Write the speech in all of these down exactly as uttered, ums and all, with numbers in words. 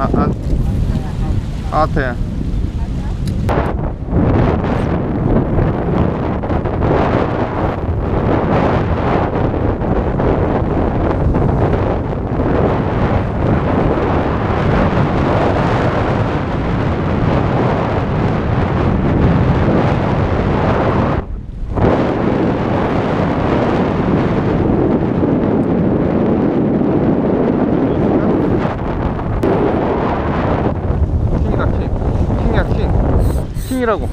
A, a, a ty. 킹이라고.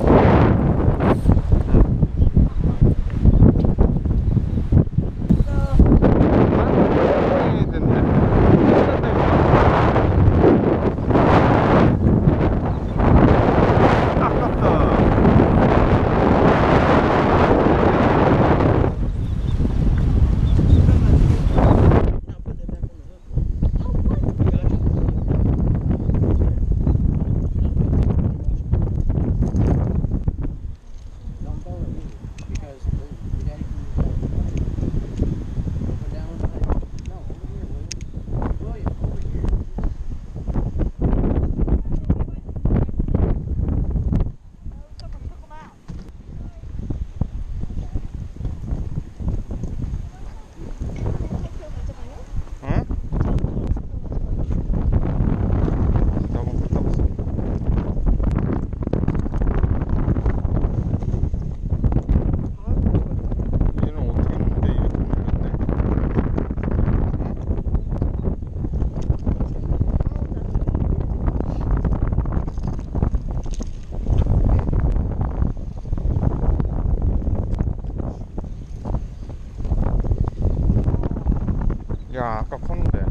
야, 아까 컸는데.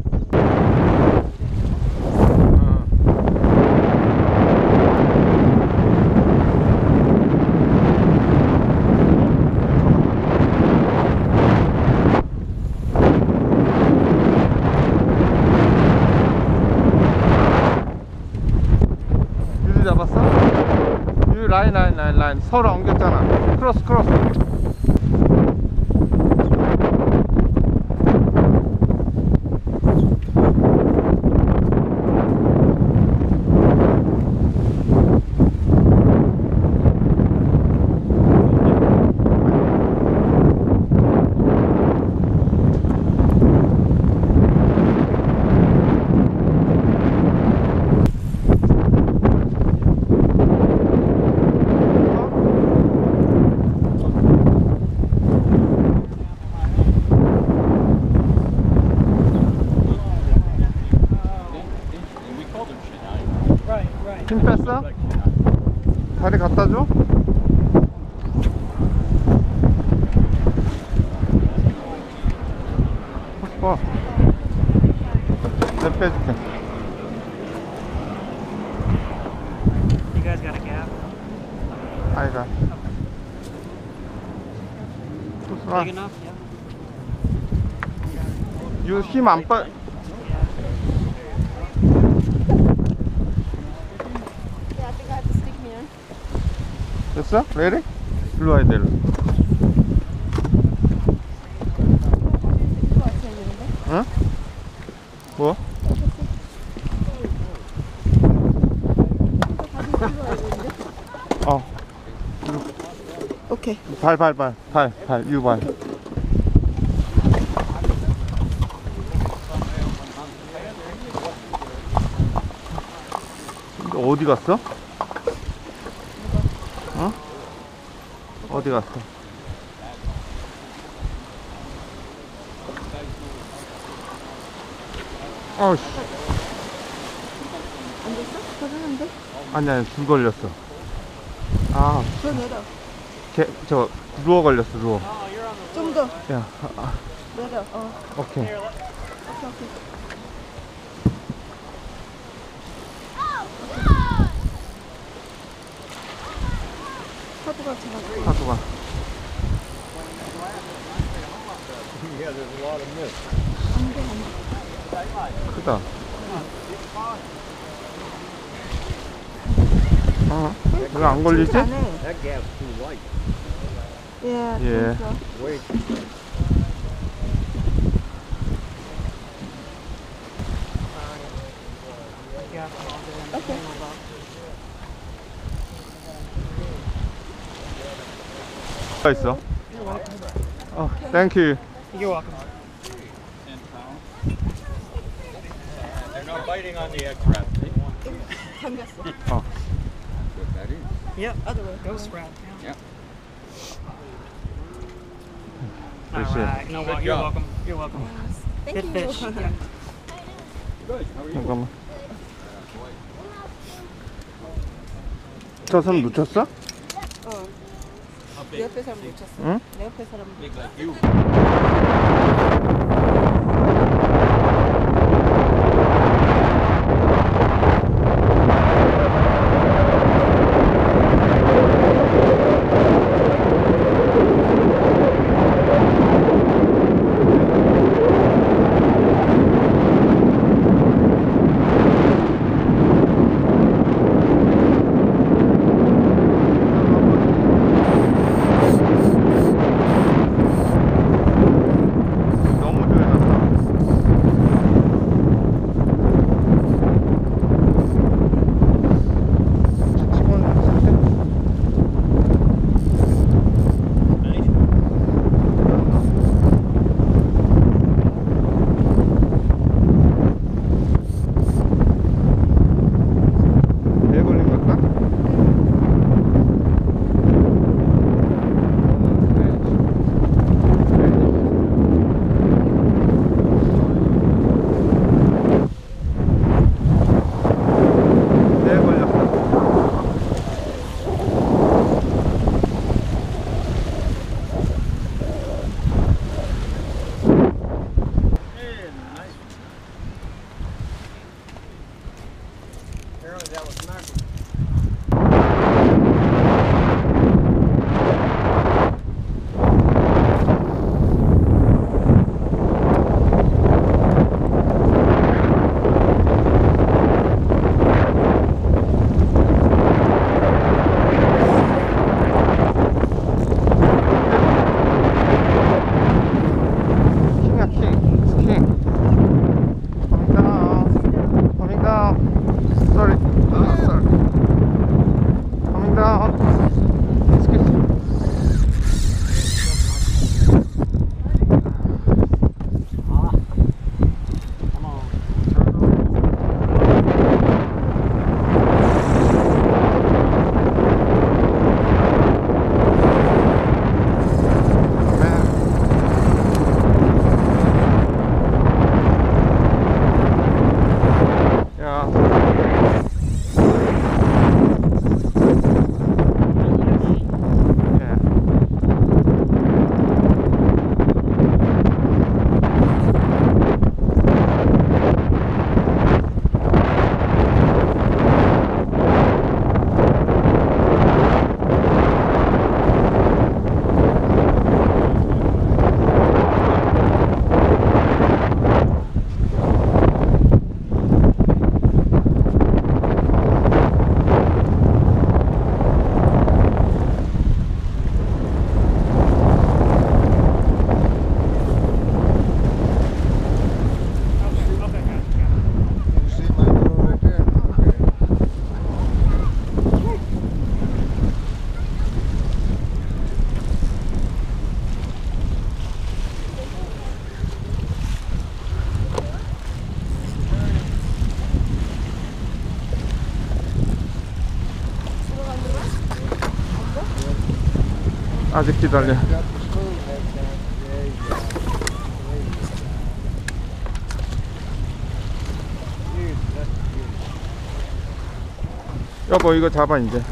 유리 잡았어? 유리 라인 라인 라인 라인 서로 옮겼잖아. 크로스 크로스. 힘 뺐어? 다리 갖다 줘? 어. 내가 빼줄게. 아이가. 이 힘 안 빠. 됐어? 레디? 일로 와야 돼. 응? 뭐? 어. 오케이. 발, 발, 발, 발, 발, 유발. 어디 갔어? 어? 어디 갔어? 아우씨. 안 됐어? 괜찮은데? 아니, 아니, 줄 걸렸어. 아. 저 내려. 개, 저, 루어 걸렸어, 루어. 좀 더. 야, 아. 내려, 어. 오케이. 오케이, 오케이. 파도가 지나가. 파도가. 크다. 어? 왜 안 걸리지? 예. 예. Yeah. Okay. 있어. Oh, thank you. You're welcome. They're not biting on the X-Wrap. Oh. That is. Yep, other way. Ghost wrap. Yep. Alright, no, you're job. welcome. You're welcome. Thank Good you. Fish. Yeah. Good. How are you? 잠깐만. 저 사람 놓쳤어? 어. 내 옆에 사람 놓쳤어. 응? 내 옆에 사람 놓쳤어. 아직 기다려. 여보 이거 잡아 이제.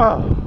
Wow.